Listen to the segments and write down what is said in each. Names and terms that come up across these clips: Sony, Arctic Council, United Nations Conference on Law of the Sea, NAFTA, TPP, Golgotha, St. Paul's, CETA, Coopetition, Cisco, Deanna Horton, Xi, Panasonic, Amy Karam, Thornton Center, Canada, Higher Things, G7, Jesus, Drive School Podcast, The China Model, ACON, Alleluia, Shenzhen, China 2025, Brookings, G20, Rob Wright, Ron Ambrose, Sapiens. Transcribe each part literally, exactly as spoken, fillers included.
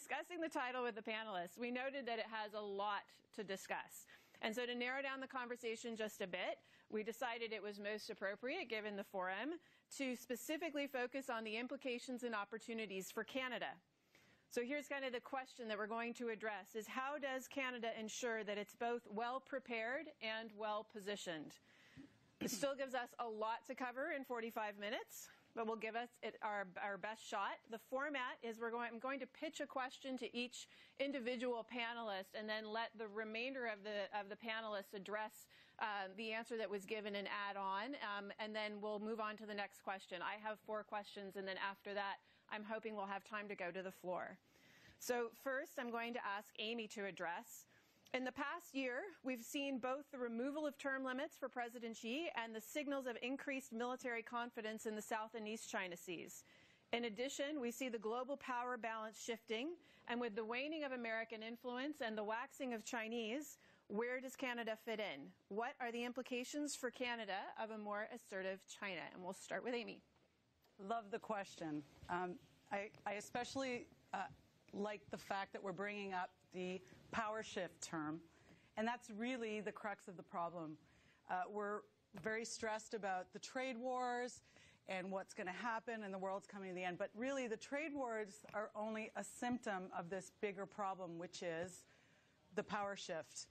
discussing the title with the panelists, we noted that it has a lot to discuss. And so to narrow down the conversation just a bit, we decided it was most appropriate, given the forum, to specifically focus on the implications and opportunities for Canada. So here's kind of the question that we're going to address is, how does Canada ensure that it's both well prepared and well positioned? It still gives us a lot to cover in forty-five minutes, but we'll give us it our, our best shot. The format is we're going, I'm going to pitch a question to each individual panelist and then let the remainder of the, of the panelists address uh, the answer that was given and add on, um, and then we'll move on to the next question. I have four questions, and then after that, I'm hoping we'll have time to go to the floor. So first, I'm going to ask Amy to address. In the past year, we've seen both the removal of term limits for President Xi and the signals of increased military confidence in the South and East China Seas. In addition, we see the global power balance shifting, and with the waning of American influence and the waxing of Chinese, where does Canada fit in? What are the implications for Canada of a more assertive China? And we'll start with Amy. Love the question. Um, I, I especially uh, like the fact that we're bringing up the power shift term, and that's really the crux of the problem. Uh, we're very stressed about the trade wars and what's going to happen, and the world's coming to the end, but really the trade wars are only a symptom of this bigger problem, which is the power shift.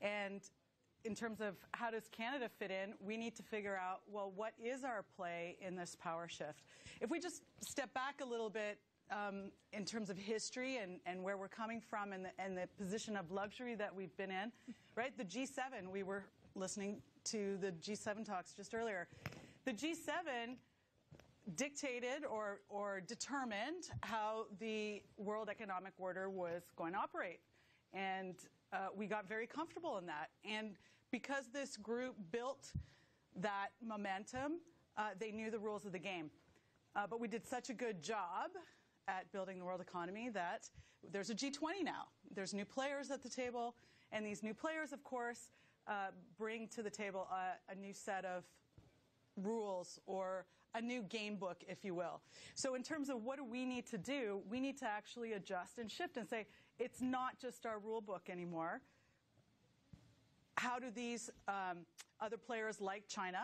And in terms of how does Canada fit in, we need to figure out, well, what is our play in this power shift? If we just step back a little bit, Um, in terms of history and, and where we're coming from and the, and the position of luxury that we've been in, right? The G seven, we were listening to the G seven talks just earlier. The G seven dictated or, or determined how the world economic order was going to operate. And uh, we got very comfortable in that. And because this group built that momentum, uh, they knew the rules of the game. Uh, but we did such a good job at building the world economy that there's a G twenty now. There's new players at the table, and these new players, of course, uh, bring to the table a, a new set of rules or a new game book, if you will. So in terms of what do we need to do, we need to actually adjust and shift and say, it's not just our rule book anymore. How do these um, other players like China,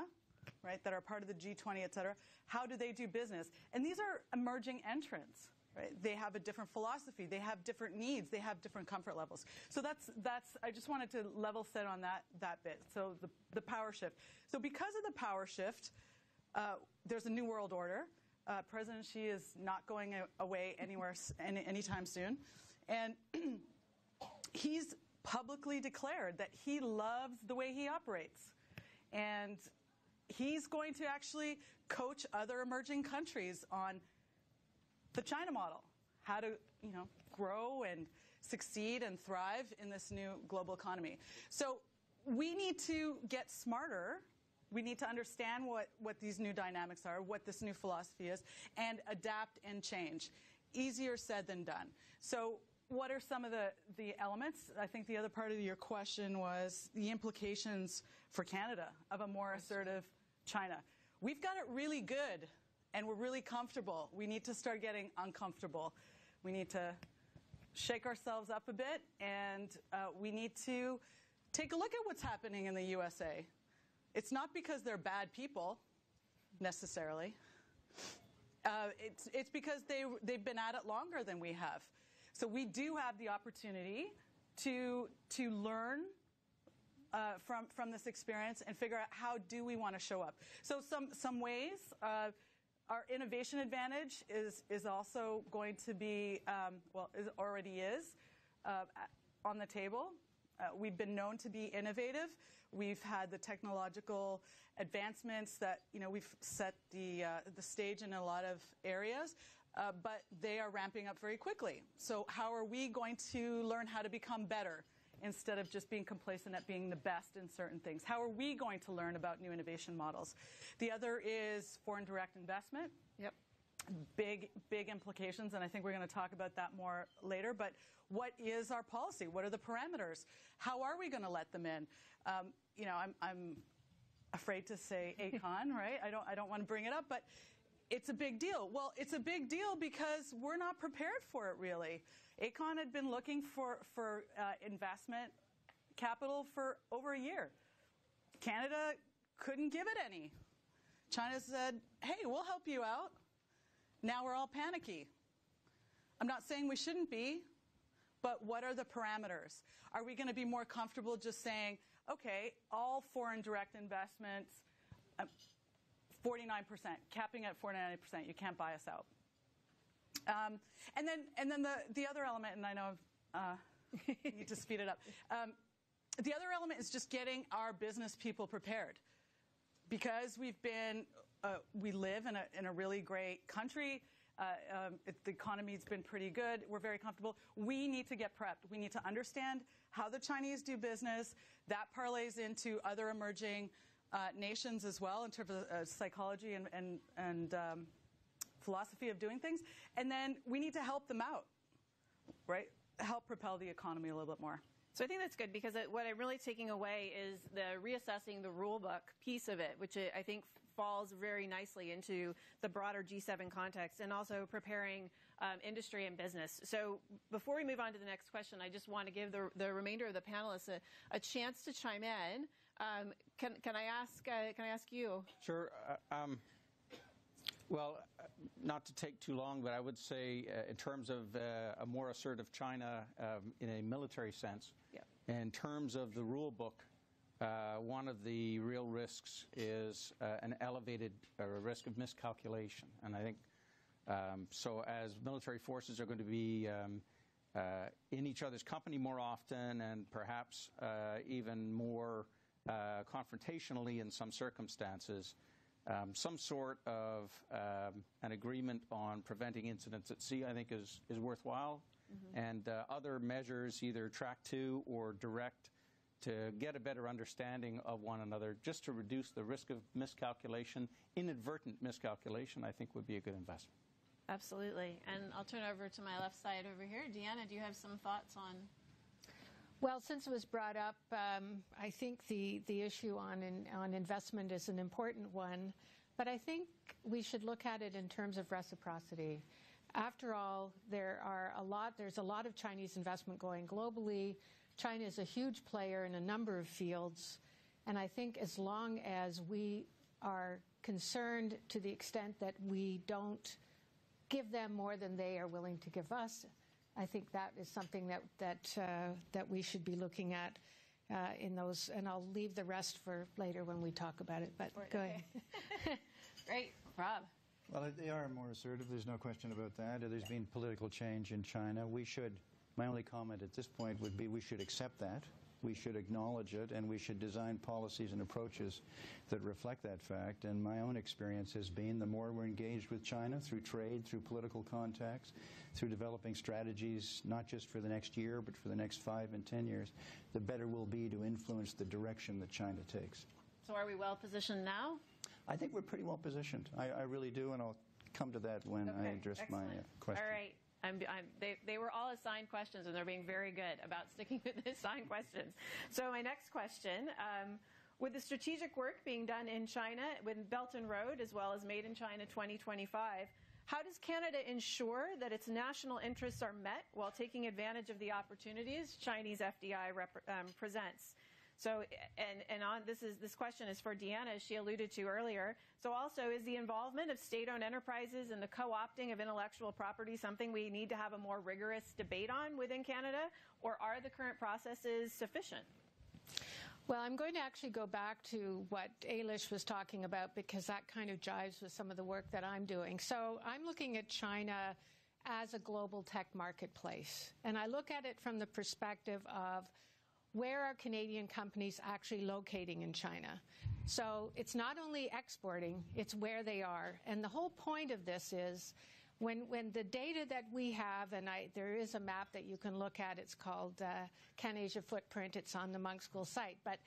right, that are part of the G twenty, et cetera, how do they do business? And these are emerging entrants, right? They have a different philosophy. They have different needs. They have different comfort levels. So that's, that's I just wanted to level set on that, that bit, so the, the power shift. So because of the power shift, uh, there's a new world order. Uh, President Xi is not going away anywhere any, anytime soon. And he's publicly declared that he loves the way he operates. And he's going to actually coach other emerging countries on the China model, how to, you know, grow and succeed and thrive in this new global economy. So we need to get smarter. We need to understand what, what these new dynamics are, what this new philosophy is, and adapt and change. Easier said than done. So what are some of the, the elements? I think the other part of your question was the implications for Canada of a more assertive China. We've got it really good, and we're really comfortable. We need to start getting uncomfortable. We need to shake ourselves up a bit, and uh, we need to take a look at what's happening in the U S A. It's not because they're bad people, necessarily. Uh, it's, it's because they, they've been at it longer than we have. So we do have the opportunity to, to learn uh, from, from this experience and figure out how do we want to show up. So some, some ways, uh, our innovation advantage is, is also going to be, um, well, it already is, uh, on the table. Uh, we've been known to be innovative. We've had the technological advancements that, you know, we've set the, uh, the stage in a lot of areas. Uh, but they are ramping up very quickly. So how are we going to learn how to become better instead of just being complacent at being the best in certain things? How are we going to learn about new innovation models? The other is foreign direct investment. Yep. Big, big implications, and I think we're going to talk about that more later. But what is our policy? What are the parameters? How are we going to let them in? Um, you know, I'm, I'm afraid to say ACON, right? I don't, I don't want to bring it up, but it's a big deal. Well, it's a big deal because we're not prepared for it, really. ACON had been looking for, for uh, investment capital for over a year. Canada couldn't give it any. China said, hey, we'll help you out. Now we're all panicky. I'm not saying we shouldn't be, but what are the parameters? Are we going to be more comfortable just saying, okay, all foreign direct investments, um, forty-nine percent, capping at forty-nine percent, you can't buy us out. Um, and then, and then the, the other element, and I know I uh, need to speed it up. Um, the other element is just getting our business people prepared. Because we've been, uh, we live in a, in a really great country. Uh, um, it, the economy's been pretty good. We're very comfortable. We need to get prepped. We need to understand how the Chinese do business. That parlays into other emerging uh, nations as well in terms of uh, psychology and, and, and um, philosophy of doing things. And then we need to help them out, right? Help propel the economy a little bit more. So I think that's good, because what I'm really taking away is the reassessing the rule book piece of it, which I think falls very nicely into the broader G seven context, and also preparing um, industry and business. So before we move on to the next question, I just want to give the, the remainder of the panelists a, a chance to chime in. Um, can, can, I ask, uh, can I ask you? Sure. Uh, um Well, not to take too long, but I would say uh, in terms of uh, a more assertive China um, in a military sense, yeah. In terms of the rule book, uh, one of the real risks is uh, an elevated uh, risk of miscalculation. And I think um, so as military forces are going to be um, uh, in each other's company more often, and perhaps uh, even more uh, confrontationally in some circumstances, Um, some sort of um, an agreement on preventing incidents at sea, I think, is, is worthwhile. Mm-hmm. And uh, other measures, either track to or direct, to get a better understanding of one another, just to reduce the risk of miscalculation, inadvertent miscalculation, I think would be a good investment. Absolutely. And I'll turn over to my left side over here. Deanna, do you have some thoughts on? Well, since it was brought up, um, I think the, the issue on, in, on investment is an important one. But I think we should look at it in terms of reciprocity. After all, there are a lot, there's a lot of Chinese investment going globally. China is a huge player in a number of fields. And I think as long as we are concerned to the extent that we don't give them more than they are willing to give us, I think that is something that that uh, that we should be looking at uh, in those, and I'll leave the rest for later when we talk about it. But go ahead. Great, Rob. Well, they are more assertive. There's no question about that. There's been political change in China. We should. My only comment at this point would be we should accept that. We should acknowledge it, and we should design policies and approaches that reflect that fact. And my own experience has been the more we're engaged with China through trade, through political contacts, through developing strategies, not just for the next year, but for the next five and ten years, the better we'll be to influence the direction that China takes. So are we well positioned now? I think we're pretty well positioned. I, I really do, and I'll come to that when okay, I address excellent. my uh, question. All right. I'm, I'm, they, they were all assigned questions, and they're being very good about sticking with the assigned questions. So my next question, um, with the strategic work being done in China, with Belt and Road, as well as Made in China twenty twenty-five, how does Canada ensure that its national interests are met while taking advantage of the opportunities Chinese F D I rep, um, presents? So, and, and on, this, is, this question is for Deanna, as she alluded to earlier. So also, is the involvement of state-owned enterprises and the co-opting of intellectual property something we need to have a more rigorous debate on within Canada, or are the current processes sufficient? Well, I'm going to actually go back to what Ailish was talking about, because that kind of jives with some of the work that I'm doing. So I'm looking at China as a global tech marketplace, and I look at it from the perspective of where are Canadian companies actually locating in China? So it's not only exporting, it's where they are. And the whole point of this is when, when the data that we have, and I, there is a map that you can look at, it's called uh, CanAsia Footprint, it's on the Munk School site. But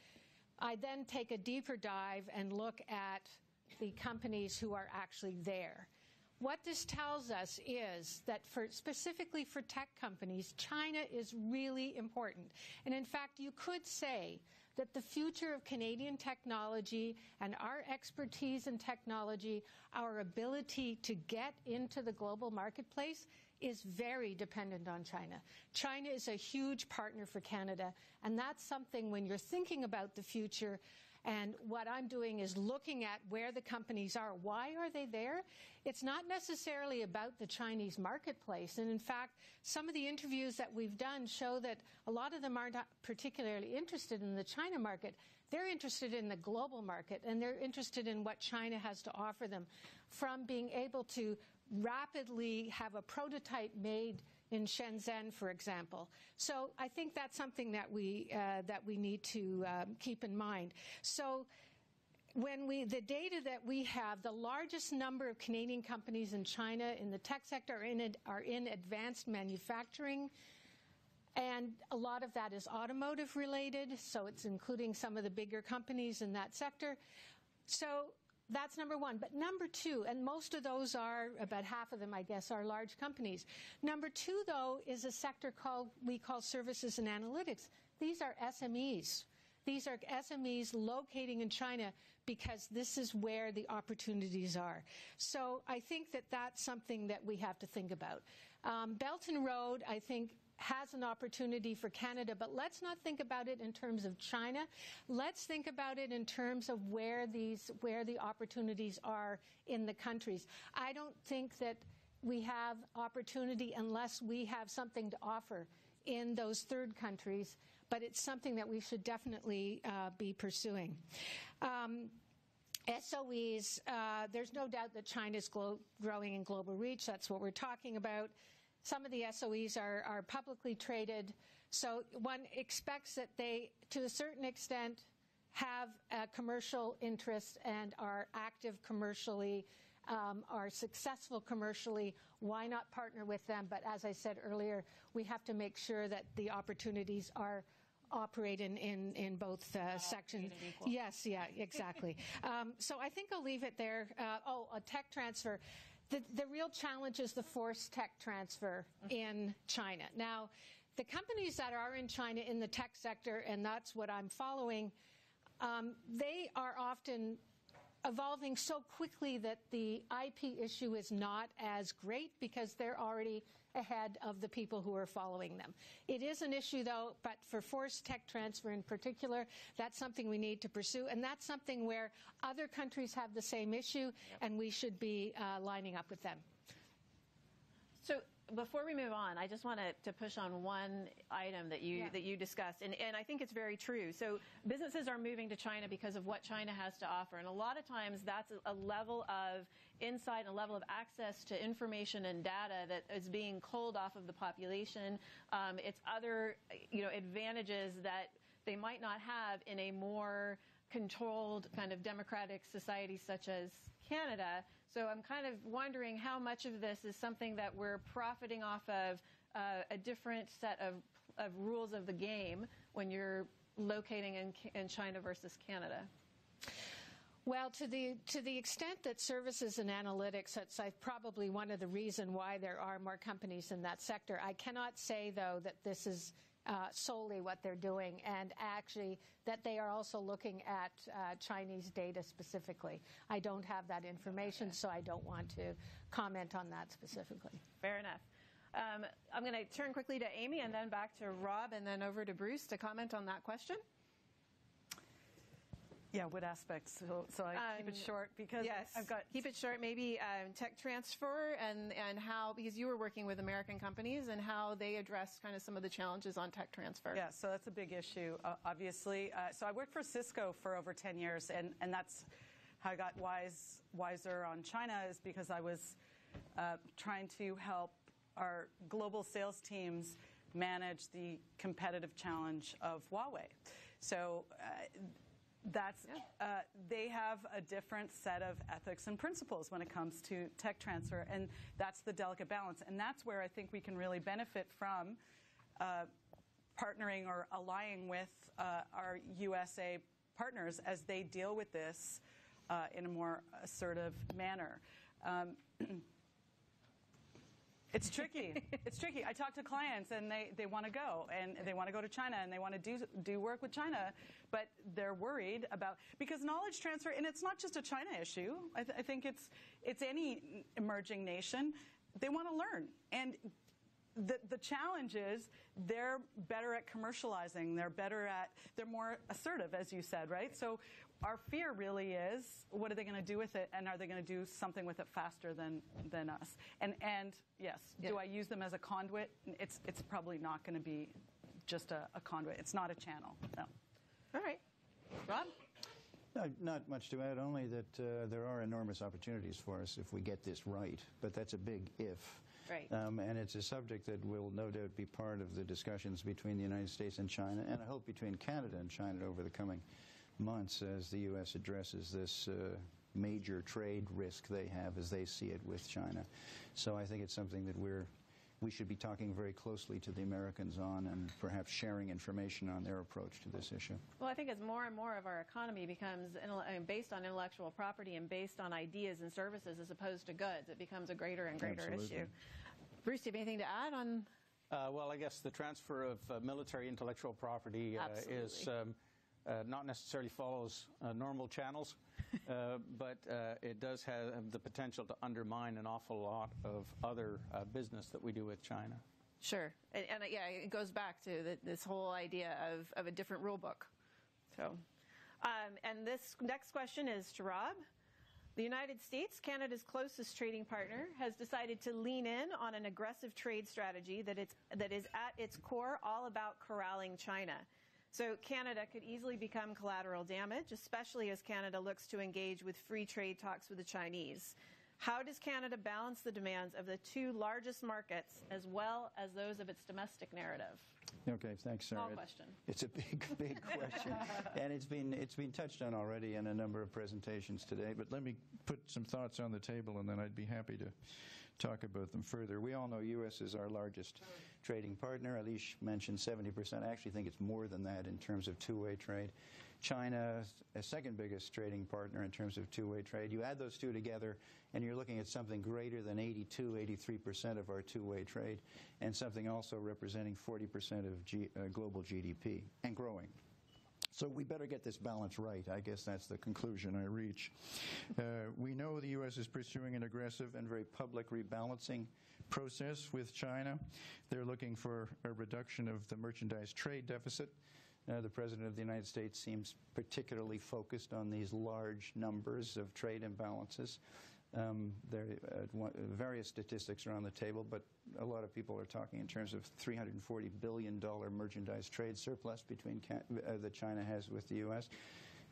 I then take a deeper dive and look at the companies who are actually there. What this tells us is that for, specifically for tech companies, China is really important. And in fact, you could say that the future of Canadian technology and our expertise in technology, our ability to get into the global marketplace, is very dependent on China. China is a huge partner for Canada, and that's something when you're thinking about the future. And what I'm doing is looking at where the companies are. Why are they there? It's not necessarily about the Chinese marketplace. And in fact, some of the interviews that we've done show that a lot of them aren't particularly interested in the China market. They're interested in the global market, and they're interested in what China has to offer them, from being able to rapidly have a prototype made in Shenzhen, for example. So I think that's something that we uh, that we need to um, keep in mind. So when we, the data that we have, the largest number of Canadian companies in China in the tech sector are in, are in advanced manufacturing. And a lot of that is automotive related, so it's including some of the bigger companies in that sector. So that's number one. But number two, and most of those are, about half of them, I guess, are large companies. Number two, though, is a sector called, we call services and analytics. These are S M Es. These are S M Es locating in China because this is where the opportunities are. So I think that that's something that we have to think about. Um, Belt and Road, I think, has an opportunity for Canada, but let's not think about it in terms of China. Let's think about it in terms of where these, where the opportunities are in the countries. I don't think that we have opportunity unless we have something to offer in those third countries, but it's something that we should definitely uh, be pursuing. Um, S O Es, uh, there's no doubt that China's glo- growing in global reach. That's what we're talking about. Some of the S O Es are, are publicly traded, so one expects that they, to a certain extent, have a commercial interest and are active commercially, um, are successful commercially. Why not partner with them? But as I said earlier, we have to make sure that the opportunities are operate in, in, in both uh, sections. Yes, yeah, exactly. um, so I think I'll leave it there. Uh, oh, a tech transfer. The, the real challenge is the forced tech transfer in China. Now, the companies that are in China in the tech sector, and that's what I'm following, um, they are often evolving so quickly that the I P issue is not as great because they're already ahead of the people who are following them. It is an issue, though, but for forced tech transfer in particular, that's something we need to pursue, and that's something where other countries have the same issue, yep. and we should be uh, lining up with them. So before we move on, I just want to push on one item that you yeah. that you discussed, and, and I think it's very true. So businesses are moving to China because of what China has to offer, and a lot of times that's a level of insight and a level of access to information and data that is being culled off of the population. Um, it's other, you know, advantages that they might not have in a more controlled kind of democratic society such as Canada. So I'm kind of wondering how much of this is something that we're profiting off of uh, a different set of, of rules of the game when you're locating in, in China versus Canada. Well, to the to the extent that services and analytics, that's probably one of the reasons why there are more companies in that sector. I cannot say, though, that this is Uh, solely what they're doing, and actually that they are also looking at uh, Chinese data specifically. I don't have that information, so I don't want to comment on that specifically. Fair enough. Um, I'm going to turn quickly to Amy and then back to Rob and then over to Bruce to comment on that question. Yeah, what aspects? So, so I um, keep it short because yes, I've got keep it short. Maybe um, tech transfer and and how, because you were working with American companies and how they address kind of some of the challenges on tech transfer. Yeah, so that's a big issue, uh, obviously. Uh, so I worked for Cisco for over ten years, and and that's how I got wise wiser on China, is because I was uh, trying to help our global sales teams manage the competitive challenge of Huawei. So. Uh, That's, uh, they have a different set of ethics and principles when it comes to tech transfer, and that's the delicate balance. And that's where I think we can really benefit from uh, partnering or allying with uh, our U S A partners as they deal with this uh, in a more assertive manner. Um, It's tricky. It's tricky. I talk to clients, and they, they want to go, and they want to go to China, and they want to do do work with China, but they're worried about, because knowledge transfer, and it's not just a China issue. I, th I think it's it's any emerging nation. They want to learn, and the the challenge is they're better at commercializing. They're better at they're more assertive, as you said, right? So our fear really is, what are they going to do with it, and are they going to do something with it faster than than us? And and yes, yeah. Do I use them as a conduit? It's it's probably not going to be just a, a conduit. It's not a channel. No. All right, Rob. Not, not much to add. Only that uh, there are enormous opportunities for us if we get this right. But that's a big if. Right. Um, and it's a subject that will no doubt be part of the discussions between the United States and China, and I hope between Canada and China over the coming months, as the U S addresses this uh, major trade risk they have as they see it with China. So I think it's something that we're we should be talking very closely to the Americans on, and perhaps sharing information on their approach to this issue. Well, I think as more and more of our economy becomes based on intellectual property and based on ideas and services as opposed to goods, it becomes a greater and greater Absolutely. Issue. Bruce, do you have anything to add on? Uh, well, I guess the transfer of uh, military intellectual property uh, is um, uh, not necessarily follows uh, normal channels, uh, but uh, it does have the potential to undermine an awful lot of other uh, business that we do with China. Sure, and, and uh, yeah, it goes back to the, this whole idea of, of a different rule book. So, um, and this next question is to Rob. The United States, Canada's closest trading partner, has decided to lean in on an aggressive trade strategy that, it's, that is at its core all about corralling China. So Canada could easily become collateral damage, especially as Canada looks to engage with free trade talks with the Chinese. How does Canada balance the demands of the two largest markets as well as those of its domestic narrative? Okay, thanks, Sarah. Small question. It, it's a big, big question, and it's been it's been touched on already in a number of presentations today. But let me put some thoughts on the table, and then I'd be happy to talk about them further. We all know U S is our largest trading partner. Alish mentioned seventy percent. I actually think it's more than that in terms of two-way trade. China, a second biggest trading partner in terms of two-way trade. You add those two together, and you're looking at something greater than eighty-two, eighty-three percent of our two-way trade, and something also representing forty percent of G, uh, global G D P, and growing. So we better get this balance right. I guess that's the conclusion I reach. Uh, we know the U S is pursuing an aggressive and very public rebalancing process with China. They're looking for a reduction of the merchandise trade deficit. Uh, the President of the United States seems particularly focused on these large numbers of trade imbalances. Um, there uh, various statistics are on the table, but a lot of people are talking in terms of three hundred forty billion dollar merchandise trade surplus between Can uh, that China has with the U S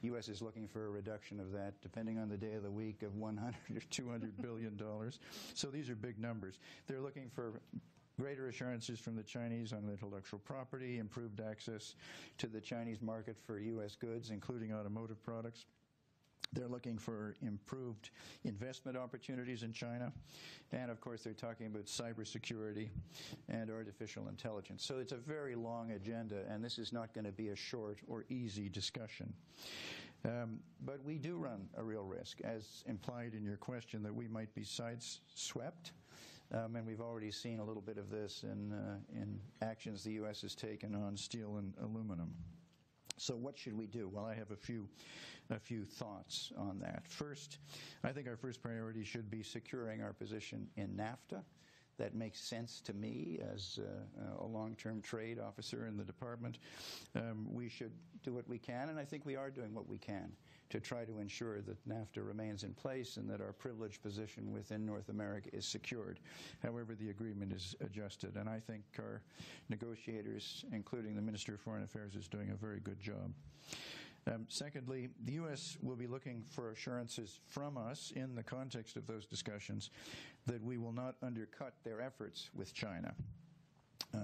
U S is looking for a reduction of that, depending on the day of the week, of one hundred or two hundred billion dollars. So these are big numbers. They're looking for greater assurances from the Chinese on intellectual property, improved access to the Chinese market for U S goods, including automotive products. They're looking for improved investment opportunities in China. And, of course, they're talking about cybersecurity and artificial intelligence. So it's a very long agenda, and this is not going to be a short or easy discussion. Um, but we do run a real risk, as implied in your question, that we might be sideswept. Um, and we've already seen a little bit of this in, uh, in actions the U S has taken on steel and aluminum. So what should we do? Well, I have a few, a few thoughts on that. First, I think our first priority should be securing our position in NAFTA. That makes sense to me as uh, a long-term trade officer in the department. Um, we should do what we can, and I think we are doing what we can to try to ensure that NAFTA remains in place and that our privileged position within North America is secured. However, the agreement is adjusted, and I think our negotiators, including the Minister of Foreign Affairs, is doing a very good job. Um, secondly, the U S will be looking for assurances from us in the context of those discussions that we will not undercut their efforts with China. Uh,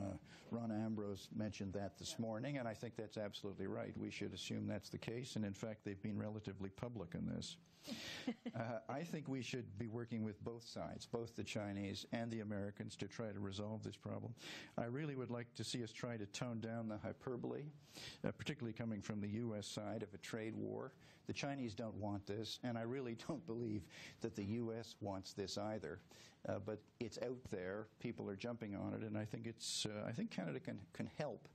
Ron Ambrose mentioned that this morning, and I think that's absolutely right. We should assume that's the case, and in fact, they've been relatively public in this. uh, I think we should be working with both sides, both the Chinese and the Americans, to try to resolve this problem. I really would like to see us try to tone down the hyperbole, uh, particularly coming from the U S side of a trade war. The Chinese don't want this, and I really don't believe that the U S wants this either. uh, but it's out there. People are jumping on it, and I think it's uh, I think Canada can can help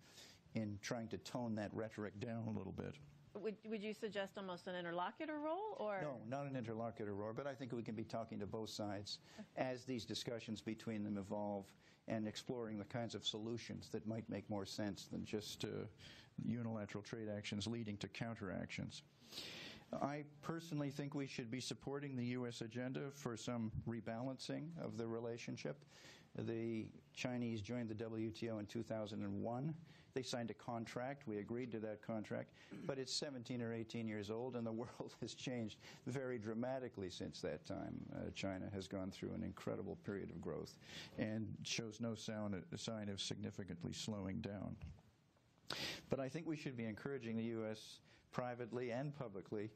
in trying to tone that rhetoric down a little bit. Would, would you suggest almost an interlocutor role? Or? No, not an interlocutor role, but I think we can be talking to both sides as these discussions between them evolve and exploring the kinds of solutions that might make more sense than just uh, unilateral trade actions leading to counteractions. I personally think we should be supporting the U S agenda for some rebalancing of the relationship. The Chinese joined the W T O in two thousand one. They signed a contract. We agreed to that contract. But it's seventeen or eighteen years old, and the world has changed very dramatically since that time. Uh, China has gone through an incredible period of growth and shows no sound, sign of significantly slowing down. But I think we should be encouraging the U S privately and publicly,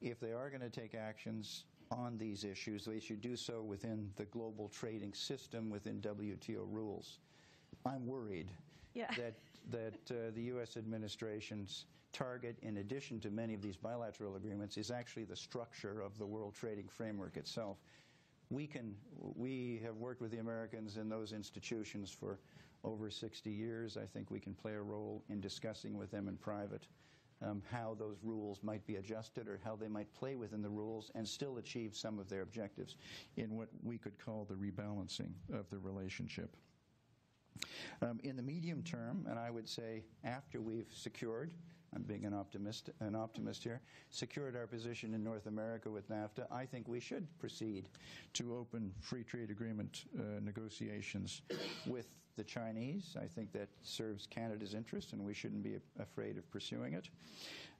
if they are going to take actions on these issues, they should do so within the global trading system, within W T O rules. I'm worried yeah. that, that uh, the U S administration's target, in addition to many of these bilateral agreements, is actually the structure of the World Trading Framework itself. We, can, we have worked with the Americans in those institutions for over sixty years. I think we can play a role in discussing with them in private um, how those rules might be adjusted or how they might play within the rules and still achieve some of their objectives in what we could call the rebalancing of the relationship. Um, in the medium term, and I would say after we've secured, I'm being an optimist, an optimist here, secured our position in North America with NAFTA, I think we should proceed to open free trade agreement uh, negotiations with the Chinese. I think that serves Canada's interest, and we shouldn't be afraid of pursuing it.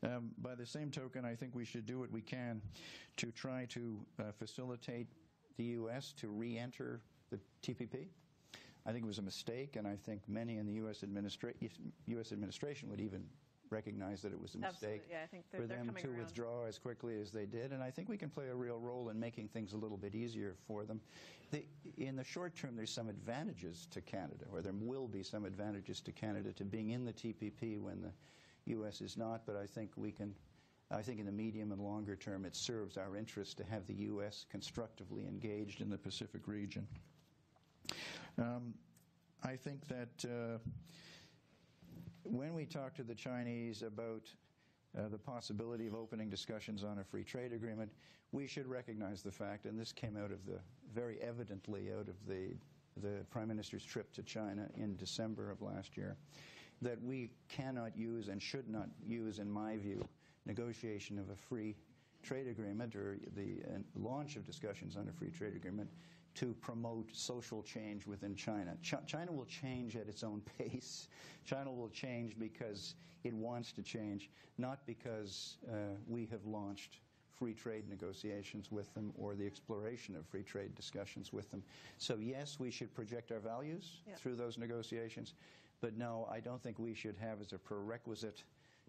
Um, by the same token, I think we should do what we can to try to uh, facilitate the U S to re-enter the T P P. I think it was a mistake, and I think many in the U S administration, U S administration would even recognize that it was a mistake yeah, I think they're, for them to around. withdraw as quickly as they did. And I think we can play a real role in making things a little bit easier for them. The, in the short term, there's some advantages to Canada, or there will be some advantages to Canada to being in the T P P when the U S is not. But I think we can. I think in the medium and longer term, it serves our interest to have the U S constructively engaged in the Pacific region. Um, I think that uh, when we talk to the Chinese about uh, the possibility of opening discussions on a free trade agreement, we should recognize the fact, and this came out of the, very evidently out of the, the Prime Minister's trip to China in December of last year, that we cannot use and should not use, in my view, negotiation of a free trade agreement or the uh, launch of discussions on a free trade agreement to promote social change within China. Ch China will change at its own pace. China will change because it wants to change, not because uh, we have launched free trade negotiations with them or the exploration of free trade discussions with them. So yes, we should project our values yeah. through those negotiations, but no, I don't think we should have as a prerequisite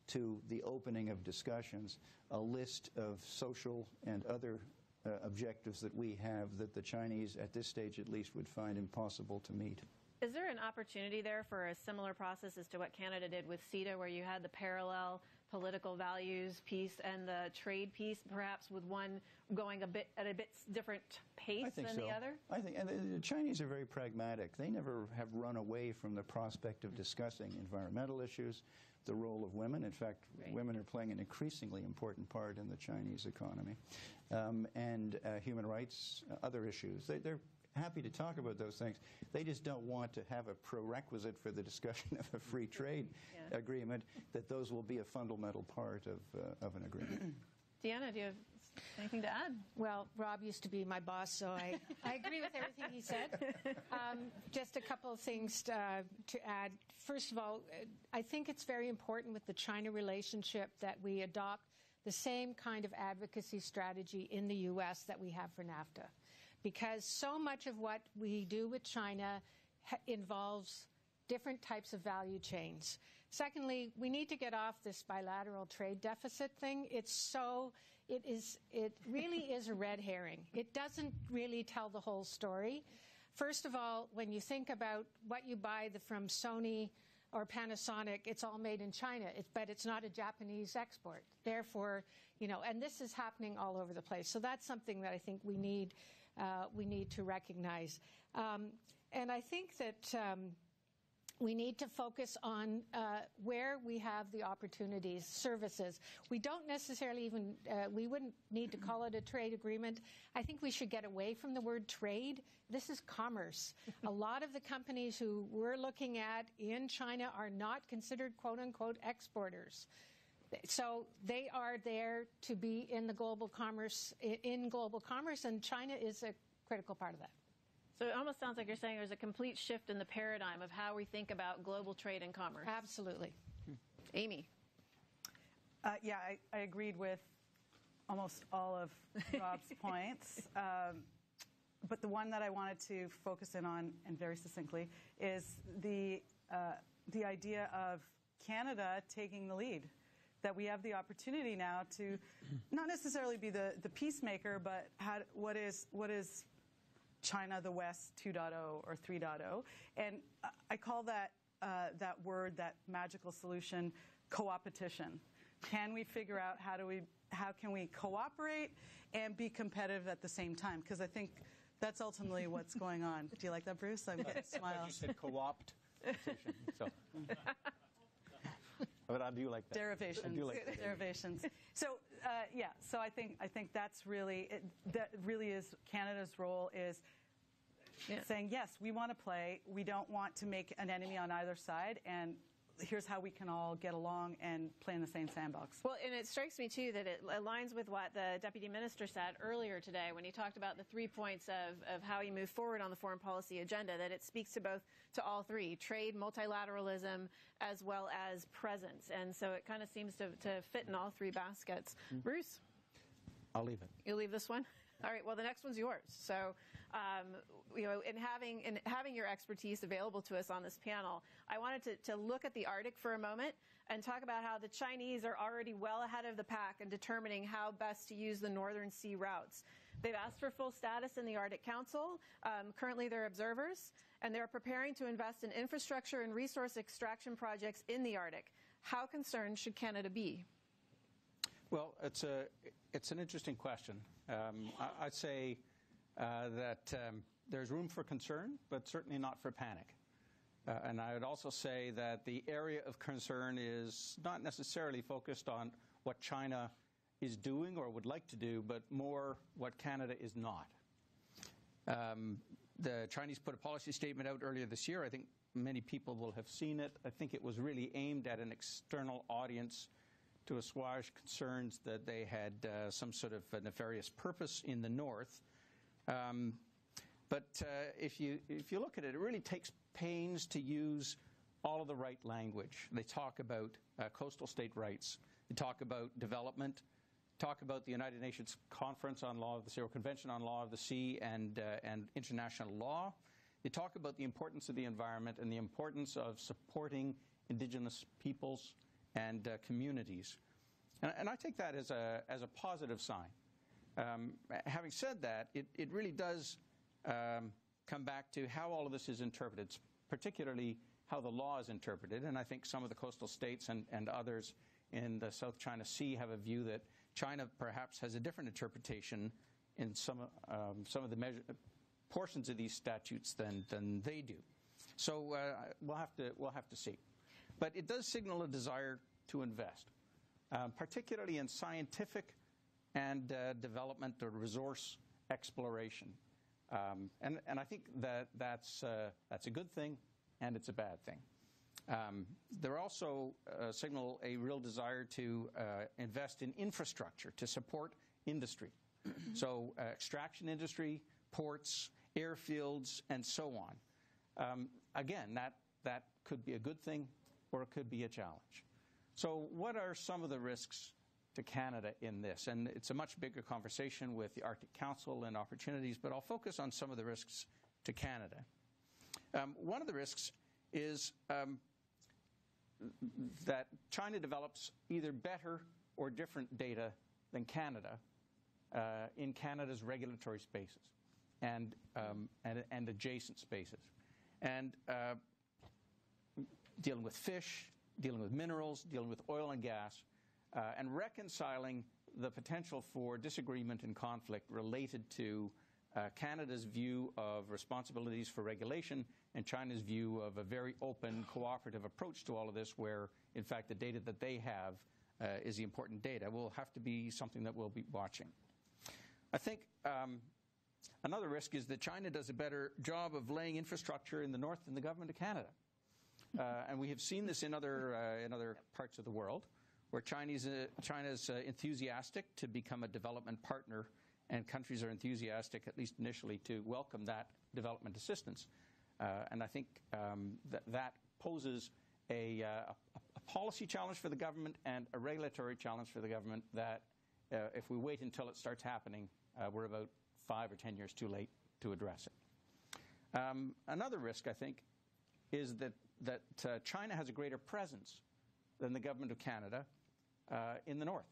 to the opening of discussions a list of social and other Uh, objectives that we have that the Chinese, at this stage at least, would find impossible to meet. Is there an opportunity there for a similar process as to what Canada did with CETA, where you had the parallel political values piece and the trade piece, perhaps with one going a bit at a bit different pace than the other? I think so. I think, and the Chinese are very pragmatic. They never have run away from the prospect of discussing environmental issues, the role of women. In fact, right. women are playing an increasingly important part in the Chinese economy, um, and uh, human rights, uh, other issues. They, they're happy to talk about those things. They just don't want to have a prerequisite for the discussion of a free trade yeah. agreement, that those will be a fundamental part of, uh, of an agreement. Deanna, do you have anything to add? Well, Rob used to be my boss, so I, I agree with everything he said. Um, just a couple of things to, uh, to add. First of all, I think it's very important with the China relationship that we adopt the same kind of advocacy strategy in the U S that we have for NAFTA, because so much of what we do with China involves different types of value chains. Secondly, we need to get off this bilateral trade deficit thing. It's so, it is, it really is a red herring. It doesn't really tell the whole story. First of all, when you think about what you buy from Sony or Panasonic, it's all made in China, it's, but it's not a Japanese export. Therefore, you know, and this is happening all over the place. So that's something that I think we need uh, we need to recognize. Um, and I think that um, we need to focus on uh, where we have the opportunities, services. We don't necessarily even, uh, we wouldn't need to call it a trade agreement. I think we should get away from the word trade. This is commerce. A lot of the companies who we're looking at in China are not considered quote unquote exporters. So they are there to be in the global commerce, in global commerce, and China is a critical part of that. So it almost sounds like you're saying there's a complete shift in the paradigm of how we think about global trade and commerce. Absolutely. Hmm. Amy. Uh, yeah, I, I agreed with almost all of Rob's points. Um, but the one that I wanted to focus in on, and very succinctly, is the, uh, the idea of Canada taking the lead. That we have the opportunity now to not necessarily be the, the peacemaker, but how, what is what is... China, the West two point oh or three point oh, and I call that uh, that word, that magical solution, co-opetition. Can we figure out how do we, how can we cooperate and be competitive at the same time? Because I think that's ultimately what's going on. Do you like that, Bruce? I'm getting a smile. You said co-opetition. So. But I do like that. Derivations. Do like that. Derivations. So uh, yeah. So I think I think that's really it, that really is Canada's role is yeah. saying yes, we want to play. We don't want to make an enemy on either side, and here's how we can all get along and play in the same sandbox. Well, and it strikes me too that it aligns with what the Deputy Minister said earlier today when he talked about the three points of, of how he moved forward on the foreign policy agenda, that it speaks to both, to all three, trade, multilateralism, as well as presence. And so it kind of seems to, to fit in all three baskets. Mm-hmm. Bruce? I'll leave it. You'll leave this one? All right. Well, the next one's yours. So, um, you know, in having in having your expertise available to us on this panel, I wanted to, to look at the Arctic for a moment and talk about how the Chinese are already well ahead of the pack in determining how best to use the northern sea routes. They've asked for full status in the Arctic Council. Um, currently, they're observers, and they're preparing to invest in infrastructure and resource extraction projects in the Arctic. How concerned should Canada be? Well, it's a it's an interesting question. Um, I, I'd say uh, that um, there's room for concern, but certainly not for panic. Uh, and I would also say that the area of concern is not necessarily focused on what China is doing or would like to do, but more what Canada is not. Um, the Chinese put a policy statement out earlier this year. I think many people will have seen it. I think it was really aimed at an external audience to assuage concerns that they had uh, some sort of nefarious purpose in the north. Um, but uh, if you if you look at it, it really takes pains to use all of the right language. They talk about uh, coastal state rights. They talk about development. Talk about the United Nations Conference on Law of the Sea, or Convention on Law of the Sea, and uh, and international law. They talk about the importance of the environment and the importance of supporting indigenous peoples and uh, communities. And, and I take that as a, as a positive sign. Um, having said that, it, it really does um, come back to how all of this is interpreted, particularly how the law is interpreted. And I think some of the coastal states and, and others in the South China Sea have a view that China perhaps has a different interpretation in some, um, some of the measure, portions of these statutes than, than they do. So uh, we'll have to, we'll have to see. But it does signal a desire to invest, um, particularly in scientific and uh, development or resource exploration. Um, and, and I think that that's, uh, that's a good thing, and it's a bad thing. Um, there also uh, signal a real desire to uh, invest in infrastructure to support industry. So uh, extraction industry, ports, airfields, and so on. Um, again, that, that could be a good thing, or it could be a challenge. So what are some of the risks to Canada in this? And it's a much bigger conversation with the Arctic Council and opportunities, but I'll focus on some of the risks to Canada. Um, one of the risks is um, that China develops either better or different data than Canada uh, in Canada's regulatory spaces and, um, and, and adjacent spaces. And uh, dealing with fish, dealing with minerals, dealing with oil and gas, uh, and reconciling the potential for disagreement and conflict related to uh, uh, Canada's view of responsibilities for regulation and China's view of a very open, cooperative approach to all of this, where, in fact, the data that they have uh, is the important data, will have to be something that we'll be watching. I think um, another risk is that China does a better job of laying infrastructure in the north than the government of Canada. Uh, and we have seen this in other, uh, in other parts of the world, where Chinese, uh, China's uh, enthusiastic to become a development partner, and countries are enthusiastic, at least initially, to welcome that development assistance. Uh, and I think um, that, that poses a, uh, a policy challenge for the government and a regulatory challenge for the government that uh, if we wait until it starts happening, uh, we're about five or ten years too late to address it. Um, another risk, I think, is that, that uh, China has a greater presence than the government of Canada uh, in the north,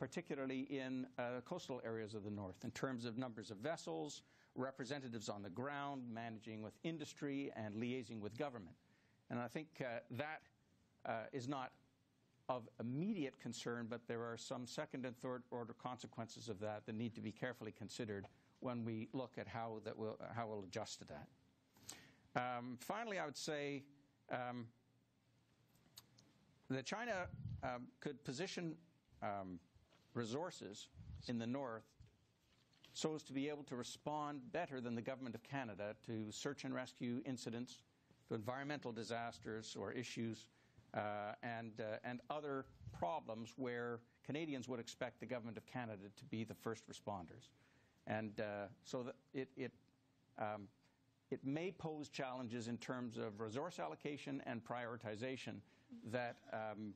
particularly in uh, coastal areas of the north, in terms of numbers of vessels, representatives on the ground, managing with industry, and liaising with government. And I think uh, that uh, is not of immediate concern, but there are some second and third order consequences of that that need to be carefully considered when we look at how, that we'll, how we'll adjust to that. Um, finally, I would say um, that China um, could position um, resources in the north so as to be able to respond better than the government of Canada to search and rescue incidents, to environmental disasters or issues, uh, and, uh, and other problems where Canadians would expect the government of Canada to be the first responders. And uh, so that it... it um, It may pose challenges in terms of resource allocation and prioritization that, um,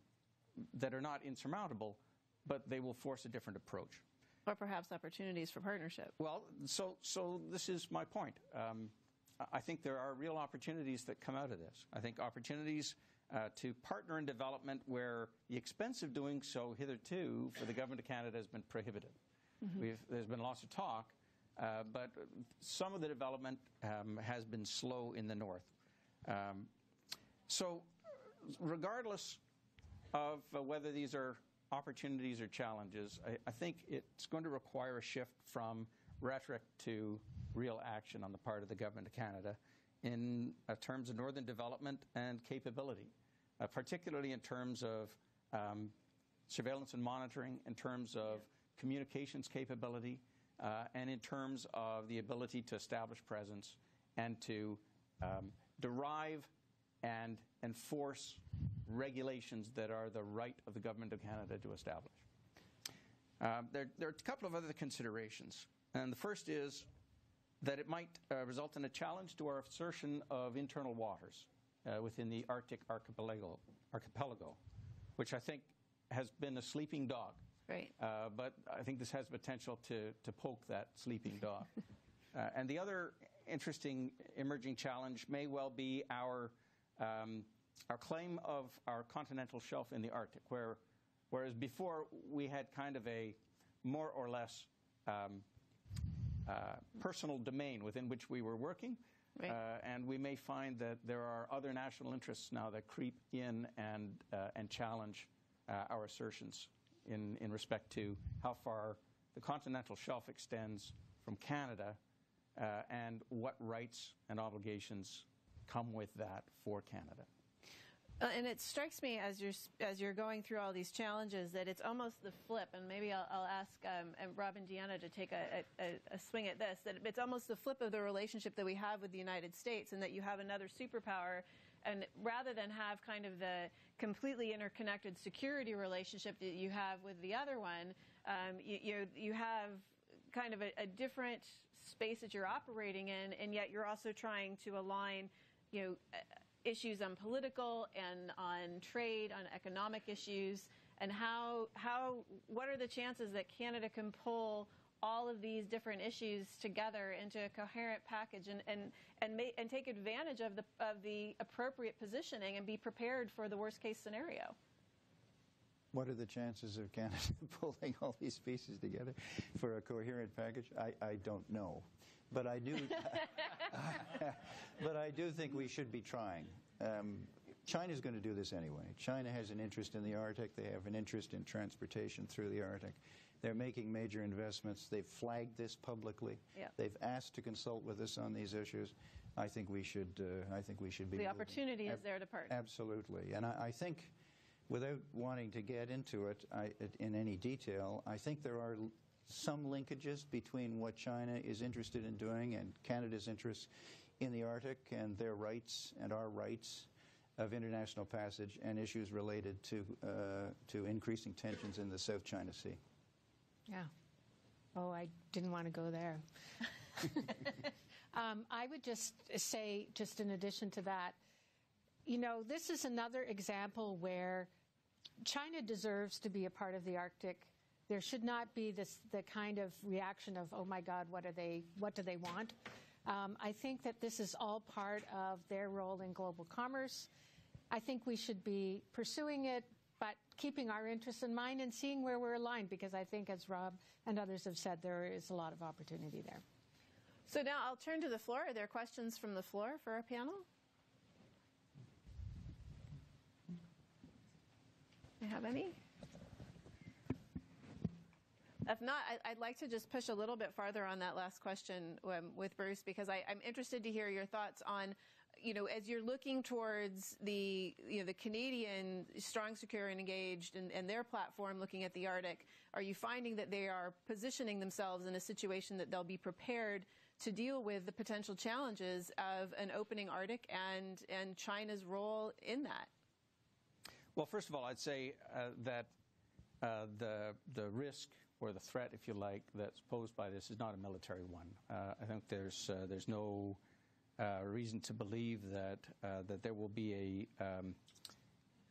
that are not insurmountable, but they will force a different approach. Or perhaps opportunities for partnership. Well, so, so this is my point. Um, I think there are real opportunities that come out of this. I think opportunities uh, to partner in development where the expense of doing so hitherto for the government of Canada has been prohibitive. Mm-hmm. We've, there's been lots of talk. Uh, but some of the development um, has been slow in the north. Um, so regardless of uh, whether these are opportunities or challenges, I, I think it's going to require a shift from rhetoric to real action on the part of the government of Canada in uh, terms of northern development and capability, uh, particularly in terms of um, surveillance and monitoring, in terms of communications capability, Uh, and in terms of the ability to establish presence and to um, derive and enforce regulations that are the right of the government of Canada to establish. Um, there, there are a couple of other considerations. And the first is that it might uh, result in a challenge to our assertion of internal waters uh, within the Arctic archipelago, archipelago, which I think has been a sleeping dog. Right. Uh, but I think this has potential to, to poke that sleeping dog. uh, and the other interesting emerging challenge may well be our, um, our claim of our continental shelf in the Arctic, where, whereas before we had kind of a more or less um, uh, personal domain within which we were working. Right. Uh, and we may find that there are other national interests now that creep in and, uh, and challenge uh, our assertions. In, in respect to how far the continental shelf extends from Canada uh, and what rights and obligations come with that for Canada. Uh, and it strikes me as you're, as you're going through all these challenges that it's almost the flip, and maybe I'll, I'll ask um, Rob and Deanna to take a, a, a swing at this, that it's almost the flip of the relationship that we have with the United States, and that you have another superpower. And rather than have kind of the completely interconnected security relationship that you have with the other one, um, you, you, you have kind of a, a different space that you're operating in, and yet you're also trying to align, you know, issues on political and on trade, on economic issues, and how, how, what are the chances that Canada can pull all of these different issues together into a coherent package and, and, and, may, and take advantage of the, of the appropriate positioning and be prepared for the worst-case scenario? What are the chances of Canada pulling all these pieces together for a coherent package? I, I don't know. But I do, but I do think we should be trying. Um, China's going to do this anyway. China has an interest in the Arctic. They have an interest in transportation through the Arctic. They're making major investments. They've flagged this publicly. Yeah. They've asked to consult with us on these issues. I think we should, uh, I think we should be... The opportunity is there to partner. Absolutely. And I, I think, without wanting to get into it I, in any detail, I think there are some linkages between what China is interested in doing and Canada's interests in the Arctic and their rights and our rights of international passage and issues related to, uh, to increasing tensions in the South China Sea. Yeah. Oh, I didn't want to go there. um, I would just say, just in addition to that, you know, this is another example where China deserves to be a part of the Arctic. There should not be this the kind of reaction of, oh my God, what are they? What do they want? Um, I think that this is all part of their role in global commerce. I think we should be pursuing it, but keeping our interests in mind and seeing where we're aligned, because I think, as Rob and others have said, there is a lot of opportunity there. So now I'll turn to the floor. Are there questions from the floor for our panel? Do you have any? If not, I'd like to just push a little bit farther on that last question um, with Bruce, because I, I'm interested to hear your thoughts on, you know, as you're looking towards the, you know, the Canadian strong, secure, and engaged and, and their platform looking at the Arctic, are you finding that they are positioning themselves in a situation that they'll be prepared to deal with the potential challenges of an opening Arctic and, and China's role in that? Well, first of all, I'd say uh, that uh, the, the risk or the threat, if you like, that's posed by this is not a military one. Uh, I think there's uh, there's no uh, reason to believe that uh, that there will be a um,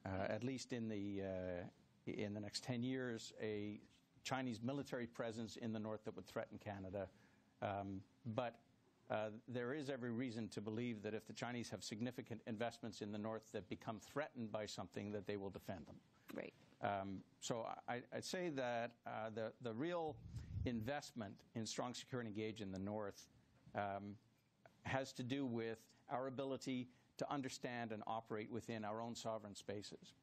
uh, at least in the uh, in the next ten years a Chinese military presence in the north that would threaten Canada. Um, but uh, there is every reason to believe that if the Chinese have significant investments in the north that become threatened by something, that they will defend them. Right. Um, so I, I'd say that uh, the, the real investment in strong, secure, and engage in the north um, has to do with our ability to understand and operate within our own sovereign spaces.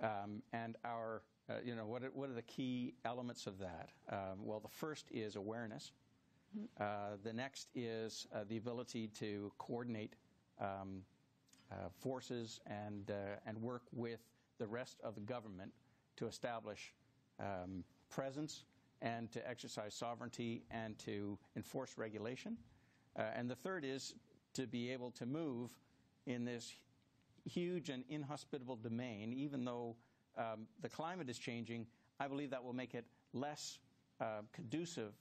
Um, and our, uh, you know, what are, what are the key elements of that? Um, well, the first is awareness. Uh, the next is uh, the ability to coordinate um, uh, forces and, uh, and work with the rest of the government to establish um, presence and to exercise sovereignty and to enforce regulation. Uh, and the third is to be able to move in this huge and inhospitable domain. Even though um, the climate is changing, I believe that will make it less uh, conducive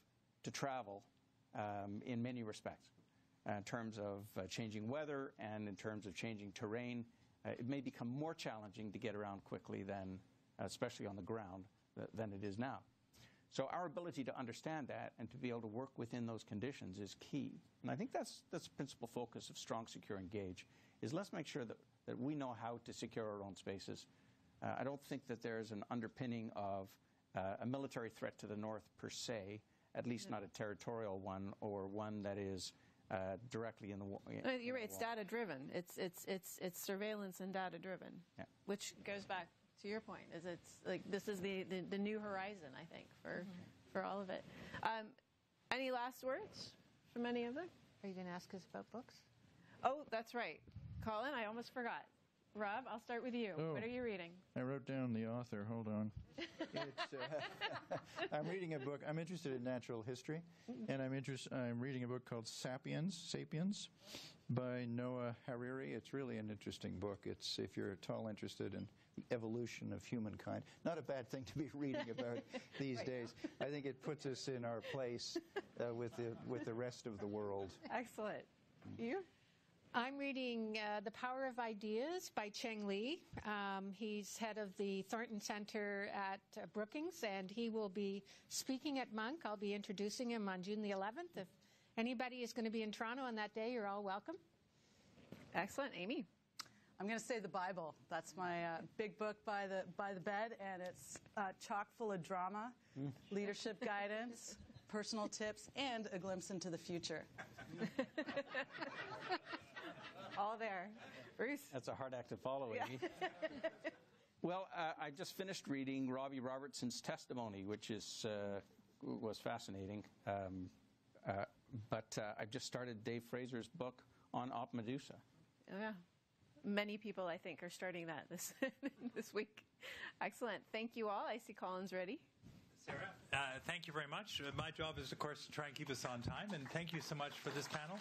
to travel um, in many respects, uh, in terms of uh, changing weather and in terms of changing terrain. Uh, it may become more challenging to get around quickly than, especially on the ground, th than it is now. So our ability to understand that and to be able to work within those conditions is key. And I think that's, that's the principal focus of strong, secure, engage, is let's make sure that, that we know how to secure our own spaces. Uh, I don't think that there's an underpinning of uh, a military threat to the north per se, at least not a territorial one or one that is Uh, directly in the wall. You're right. Wall. It's data driven. It's it's it's it's surveillance and data driven, yeah. Which goes back to your point. Is it's like this is the the, the new horizon, I think, for mm-hmm. for all of it. Um, any last words from any of them? Are you going to ask us about books? Oh, that's right, Colin. I almost forgot. Rob, I'll start with you. Oh, what are you reading? I wrote down the author. Hold on. It's, uh, I'm reading a book. I'm interested in natural history, and I'm interest, I'm reading a book called Sapiens, Sapiens, by Noah Harari. It's really an interesting book. It's if you're at all interested in the evolution of humankind. Not a bad thing to be reading about these right days. Now. I think it puts us in our place uh, with the with the rest of the world. Excellent. You? I'm reading uh, The Power of Ideas by Cheng Li. Um, he's head of the Thornton Center at uh, Brookings, and he will be speaking at Munk. I'll be introducing him on June the eleventh. If anybody is going to be in Toronto on that day, you're all welcome. Excellent. Amy? I'm going to say the Bible. That's my uh, big book by the, by the bed, and it's uh, chock full of drama, mm. leadership guidance, personal tips, and a glimpse into the future. All there. Bruce? That's a hard act to follow, yeah. Amy. Well, uh, I just finished reading Robbie Robertson's testimony, which is uh, was fascinating. Um, uh, but uh, I just started Dave Fraser's book on Op Medusa. Oh, yeah. Many people, I think, are starting that this this week. Excellent. Thank you all. I see Colin's ready. Sarah, uh, thank you very much. My job is, of course, to try and keep us on time. And thank you so much for this panel.